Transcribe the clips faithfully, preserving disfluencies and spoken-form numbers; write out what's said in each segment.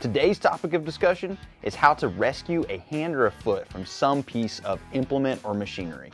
Today's topic of discussion is how to rescue a hand or a foot from some piece of implement or machinery.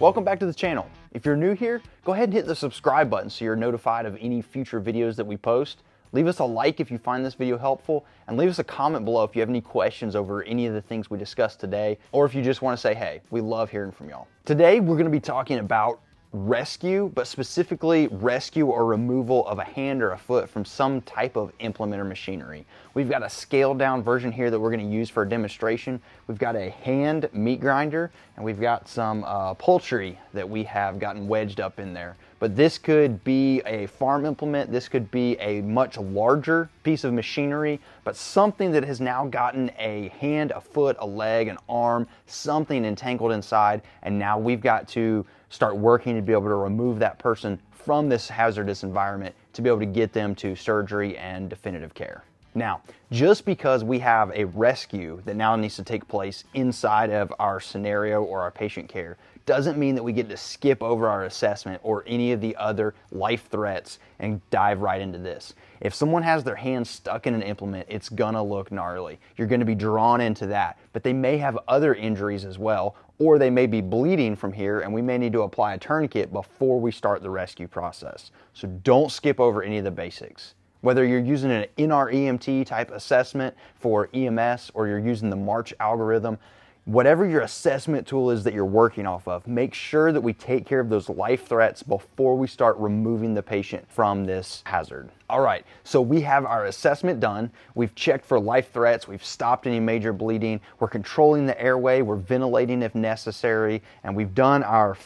Welcome back to the channel. If you're new here, go ahead and hit the subscribe button so you're notified of any future videos that we post. Leave us a like if you find this video helpful, and leave us a comment below if you have any questions over any of the things we discussed today, or if you just want to say, hey, we love hearing from y'all. Today, we're going to be talking about rescue, but specifically rescue or removal of a hand or a foot from some type of implement or machinery. We've got a scaled down version here that we're going to use for a demonstration. We've got a hand meat grinder, and we've got some uh, poultry that we have gotten wedged up in there. But this could be a farm implement, this could be a much larger piece of machinery, but something that has now gotten a hand, a foot, a leg, an arm, something entangled inside, and now we've got to start working to be able to remove that person from this hazardous environment to be able to get them to surgery and definitive care. Now, just because we have a rescue that now needs to take place inside of our scenario or our patient care doesn't mean that we get to skip over our assessment or any of the other life threats and dive right into this. If someone has their hand stuck in an implement, it's gonna look gnarly. You're gonna be drawn into that, but they may have other injuries as well, or they may be bleeding from here, and we may need to apply a tourniquet before we start the rescue process. So don't skip over any of the basics. Whether you're using an N R E M T type assessment for E M S or you're using the MARCH algorithm, whatever your assessment tool is that you're working off of, make sure that we take care of those life threats before we start removing the patient from this hazard. All right, so we have our assessment done. We've checked for life threats. We've stopped any major bleeding. We're controlling the airway. We're ventilating if necessary, and we've done our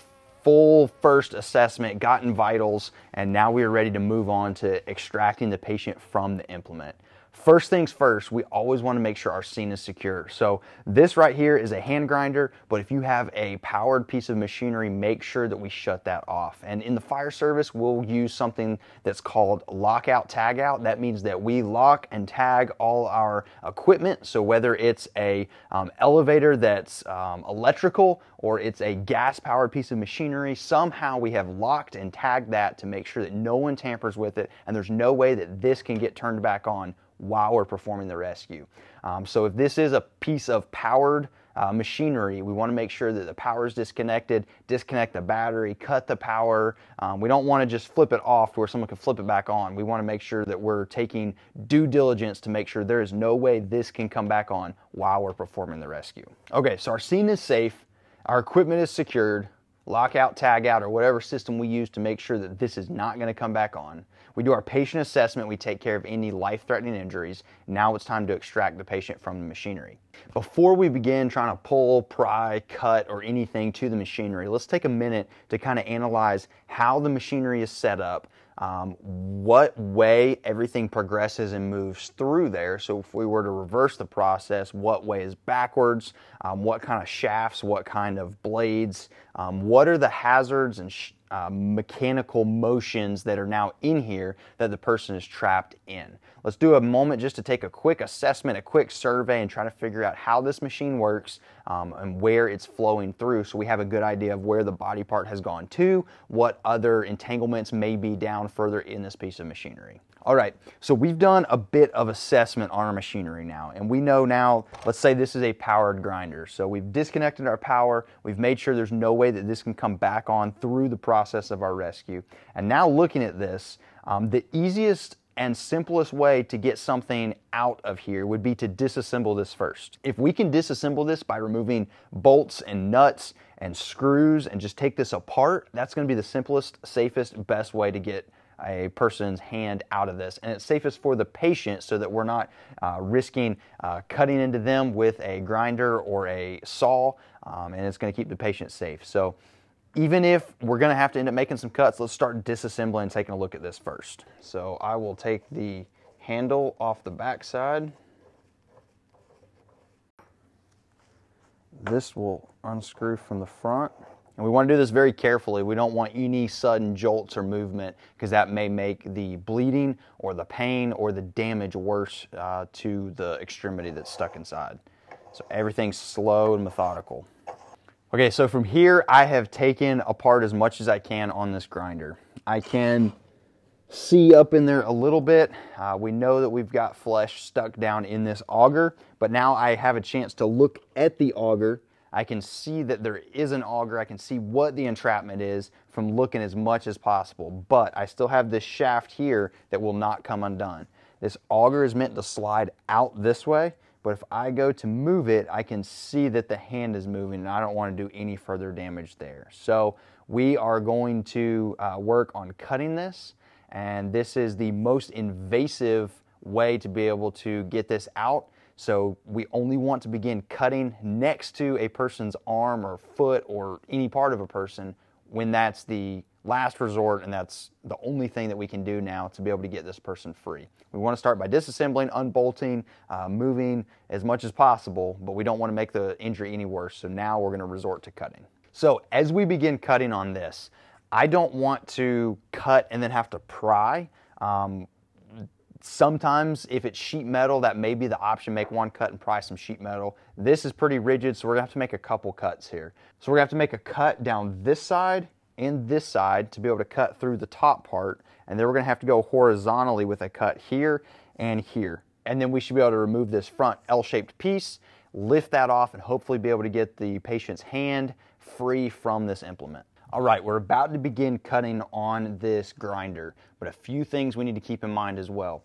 full first assessment, gotten vitals, and now we are ready to move on to extracting the patient from the implement. First things first, we always want to make sure our scene is secure. So this right here is a hand grinder, but if you have a powered piece of machinery, make sure that we shut that off. And in the fire service, we'll use something that's called lockout-tagout. That means that we lock and tag all our equipment. So whether it's a um, elevator that's um, electrical or it's a gas-powered piece of machinery, somehow we have locked and tagged that to make sure that no one tampers with it, and there's no way that this can get turned back on while we're performing the rescue. Um, so if this is a piece of powered uh, machinery, we want to make sure that the power is disconnected, disconnect the battery, cut the power. Um, we don't want to just flip it off to where someone can flip it back on. We want to make sure that we're taking due diligence to make sure there is no way this can come back on while we're performing the rescue. Okay, so our scene is safe, our equipment is secured, lockout, tag out, or whatever system we use to make sure that this is not going to come back on. We do our patient assessment, we take care of any life-threatening injuries. Now it's time to extract the patient from the machinery. Before we begin trying to pull, pry, cut, or anything to the machinery, let's take a minute to kind of analyze how the machinery is set up, um, what way everything progresses and moves through there. So if we were to reverse the process, what way is backwards, um, what kind of shafts, what kind of blades, um, what are the hazards and sh Uh, mechanical motions that are now in here that the person is trapped in. Let's do a moment just to take a quick assessment, a quick survey, and try to figure out how this machine works um, and where it's flowing through, so we have a good idea of where the body part has gone to, what other entanglements may be down further in this piece of machinery. All right, so we've done a bit of assessment on our machinery now, and we know now, let's say this is a powered grinder. So we've disconnected our power, we've made sure there's no way that this can come back on through the process process of our rescue. And now looking at this, um, the easiest and simplest way to get something out of here would be to disassemble this first. If we can disassemble this by removing bolts and nuts and screws and just take this apart, that's going to be the simplest, safest, best way to get a person's hand out of this, and it's safest for the patient so that we're not uh, risking uh, cutting into them with a grinder or a saw, um, and it's going to keep the patient safe. So even if we're gonna have to end up making some cuts, let's start disassembling and taking a look at this first. So I will take the handle off the backside. This will unscrew from the front. And we want to do this very carefully. We don't want any sudden jolts or movement, because that may make the bleeding or the pain or the damage worse uh, to the extremity that's stuck inside. So everything's slow and methodical. Okay, so from here I have taken apart as much as I can on this grinder. I can see up in there a little bit. Uh, we know that we've got flesh stuck down in this auger, but now I have a chance to look at the auger. I can see that there is an auger. I can see what the entrapment is from looking as much as possible, but I still have this shaft here that will not come undone. This auger is meant to slide out this way, but if I go to move it, I can see that the hand is moving, and I don't want to do any further damage there. So we are going to uh, work on cutting this, and this is the most invasive way to be able to get this out. So we only want to begin cutting next to a person's arm or foot or any part of a person when that's the last resort, and that's the only thing that we can do now to be able to get this person free. We want to start by disassembling, unbolting, uh, moving as much as possible, but we don't want to make the injury any worse. So now we're going to resort to cutting. So as we begin cutting on this, I don't want to cut and then have to pry. Um, Sometimes if it's sheet metal, that may be the option, make one cut and pry some sheet metal. This is pretty rigid, so we're gonna have to make a couple cuts here. So we're gonna have to make a cut down this side and this side to be able to cut through the top part. And then we're gonna have to go horizontally with a cut here and here. And then we should be able to remove this front L-shaped piece, lift that off, and hopefully be able to get the patient's hand free from this implement. All right, we're about to begin cutting on this grinder, but a few things we need to keep in mind as well.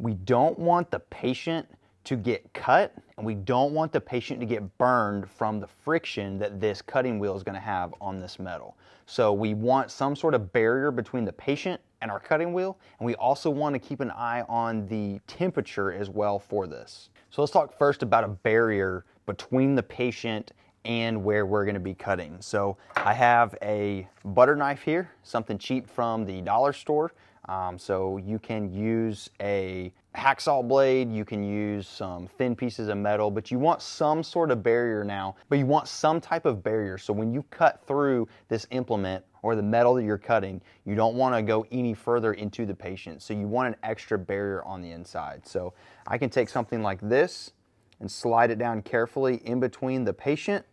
We don't want the patient to get cut, and we don't want the patient to get burned from the friction that this cutting wheel is going to have on this metal. So we want some sort of barrier between the patient and our cutting wheel, and we also want to keep an eye on the temperature as well for this. So let's talk first about a barrier between the patient and where we're going to be cutting. So I have a butter knife here, something cheap from the dollar store. Um, so you can use a hacksaw blade, you can use some thin pieces of metal, but you want some sort of barrier now, but you want some type of barrier. So when you cut through this implement or the metal that you're cutting, you don't want to go any further into the patient. So you want an extra barrier on the inside. So I can take something like this and slide it down carefully in between the patient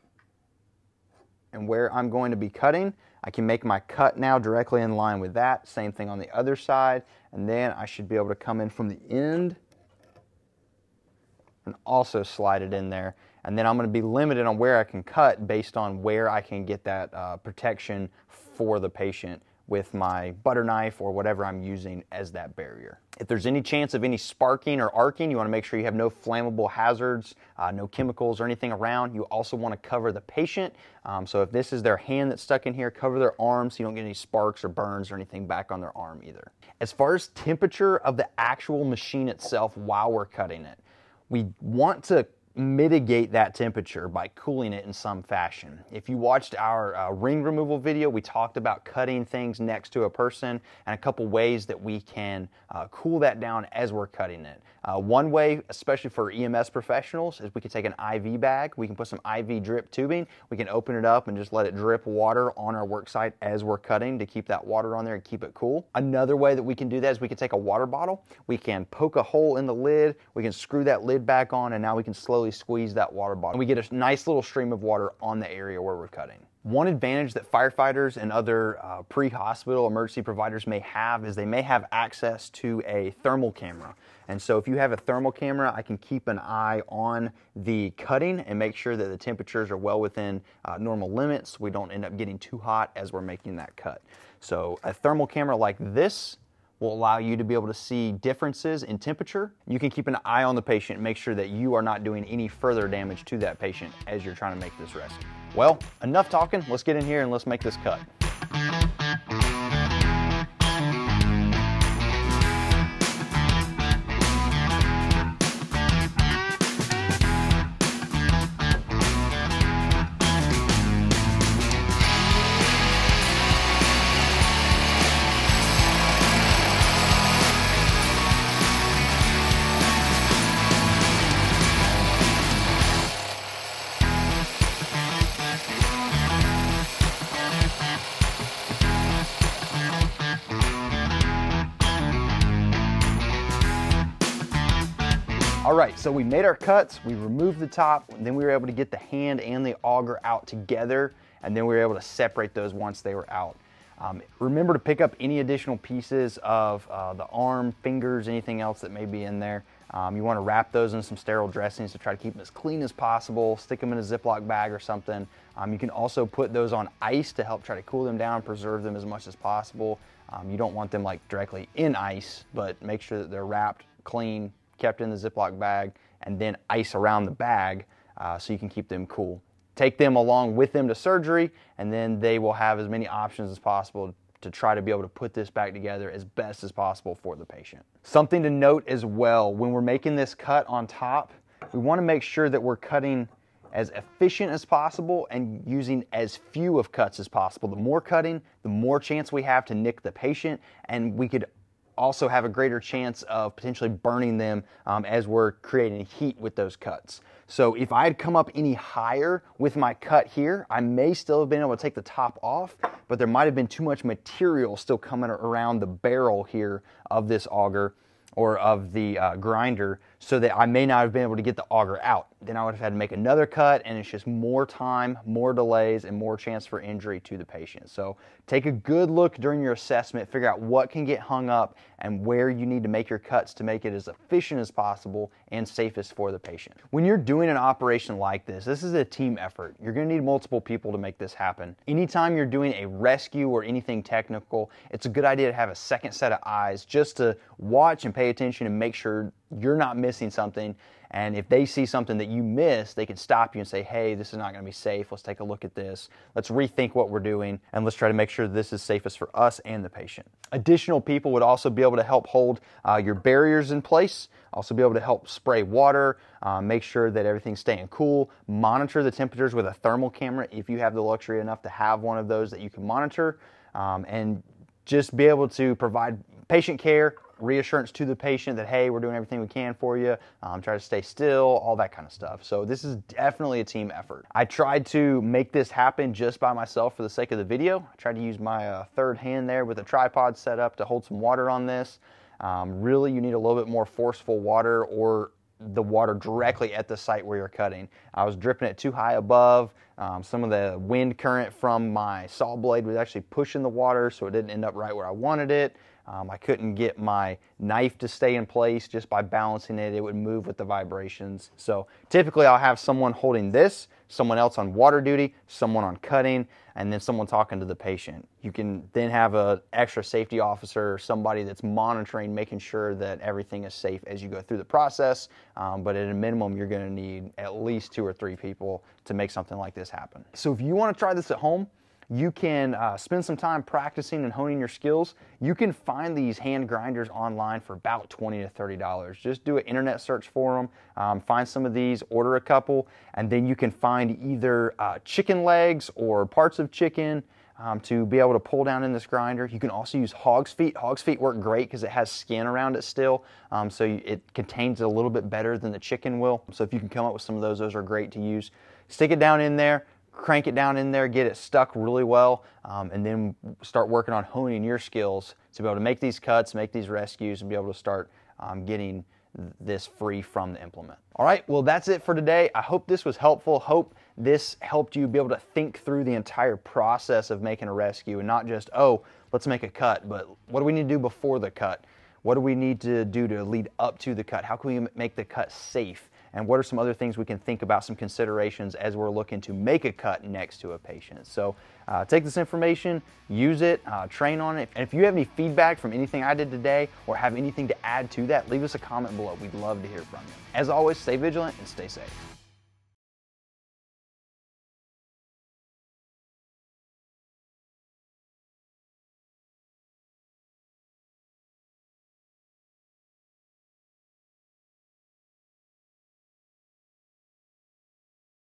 and where I'm going to be cutting. I can make my cut now directly in line with that. Same thing on the other side. And then I should be able to come in from the end and also slide it in there. And then I'm going to be limited on where I can cut based on where I can get that uh, protection for the patient with my butter knife or whatever I'm using as that barrier. If there's any chance of any sparking or arcing, you want to make sure you have no flammable hazards, uh, no chemicals or anything around. You also want to cover the patient. Um, so if this is their hand that's stuck in here, cover their arm so you don't get any sparks or burns or anything back on their arm either. As far as temperature of the actual machine itself while we're cutting it, we want to mitigate that temperature by cooling it in some fashion. If you watched our uh, ring removal video, we talked about cutting things next to a person and a couple ways that we can uh, cool that down as we're cutting it. Uh, one way, especially for E M S professionals, is we can take an I V bag, we can put some I V drip tubing, we can open it up and just let it drip water on our work site as we're cutting to keep that water on there and keep it cool. Another way that we can do that is we can take a water bottle, we can poke a hole in the lid, we can screw that lid back on, and now we can slowly squeeze that water bottle. We get a nice little stream of water on the area where we're cutting. One advantage that firefighters and other uh, pre-hospital emergency providers may have is they may have access to a thermal camera. And so if you have a thermal camera, I can keep an eye on the cutting and make sure that the temperatures are well within uh, normal limits. We don't end up getting too hot as we're making that cut. So a thermal camera like this will allow you to be able to see differences in temperature. You can keep an eye on the patient and make sure that you are not doing any further damage to that patient as you're trying to make this rescue. Well, enough talking, let's get in here and let's make this cut. All right, so we made our cuts, we removed the top, and then we were able to get the hand and the auger out together, and then we were able to separate those once they were out. Um, remember to pick up any additional pieces of uh, the arm, fingers, anything else that may be in there. Um, you want to wrap those in some sterile dressings to try to keep them as clean as possible, stick them in a Ziploc bag or something. Um, you can also put those on ice to help try to cool them down, preserve them as much as possible. Um, you don't want them like directly in ice, but make sure that they're wrapped, clean, kept in the Ziploc bag, and then ice around the bag uh, so you can keep them cool. Take them along with them to surgery, and then they will have as many options as possible to try to be able to put this back together as best as possible for the patient. Something to note as well, when we're making this cut on top, we want to make sure that we're cutting as efficient as possible and using as few of cuts as possible. The more cutting, the more chance we have to nick the patient, and we could also have a greater chance of potentially burning them um, as we're creating heat with those cuts. So if I had come up any higher with my cut here, I may still have been able to take the top off, but there might have been too much material still coming around the barrel here of this auger or of the uh, grinder, so that I may not have been able to get the auger out. Then I would have had to make another cut, and it's just more time, more delays, and more chance for injury to the patient. So take a good look during your assessment, figure out what can get hung up and where you need to make your cuts to make it as efficient as possible and safest for the patient. When you're doing an operation like this, this is a team effort. You're gonna need multiple people to make this happen. Anytime you're doing a rescue or anything technical, it's a good idea to have a second set of eyes just to watch and pay attention and make sure you're not missing something, and if they see something that you miss, they can stop you and say, hey, this is not going to be safe, let's take a look at this, let's rethink what we're doing, and let's try to make sure this is safest for us and the patient. Additional people would also be able to help hold uh, your barriers in place, also be able to help spray water, uh, make sure that everything's staying cool, monitor the temperatures with a thermal camera if you have the luxury enough to have one of those that you can monitor, um, and just be able to provide patient care, reassurance to the patient that, hey, we're doing everything we can for you, um, try to stay still, all that kind of stuff. So this is definitely a team effort. I tried to make this happen just by myself for the sake of the video. I tried to use my uh, third hand there with a tripod set up to hold some water on this. Um, really, you need a little bit more forceful water, or the water directly at the site where you're cutting. I was dripping it too high above. Um, some of the wind current from my saw blade was actually pushing the water, so it didn't end up right where I wanted it. Um, I couldn't get my knife to stay in place just by balancing it. It would move with the vibrations. So typically I'll have someone holding this, someone else on water duty, someone on cutting, and then someone talking to the patient. You can then have an extra safety officer or somebody that's monitoring, making sure that everything is safe as you go through the process. Um, but at a minimum, you're going to need at least two or three people to make something like this happen. So if you want to try this at home, you can uh, spend some time practicing and honing your skills. You can find these hand grinders online for about twenty to thirty dollars. Just do an internet search for them, um, find some of these, order a couple, and then you can find either uh, chicken legs or parts of chicken um, to be able to pull down in this grinder. You can also use hog's feet. Hog's feet work great because it has skin around it still, um, so it contains it a little bit better than the chicken will. So if you can come up with some of those, those are great to use. Stick it down in there. Crank it down in there, get it stuck really well, um, and then start working on honing your skills to be able to make these cuts, make these rescues, and be able to start um, getting this free from the implement. All right, well, that's it for today. I hope this was helpful. Hope this helped you be able to think through the entire process of making a rescue and not just, oh, let's make a cut, but what do we need to do before the cut? What do we need to do to lead up to the cut? How can we make the cut safe? And what are some other things we can think about, some considerations as we're looking to make a cut next to a patient? So uh, take this information, use it, uh, train on it. And if you have any feedback from anything I did today or have anything to add to that, leave us a comment below. We'd love to hear from you. As always, stay vigilant and stay safe.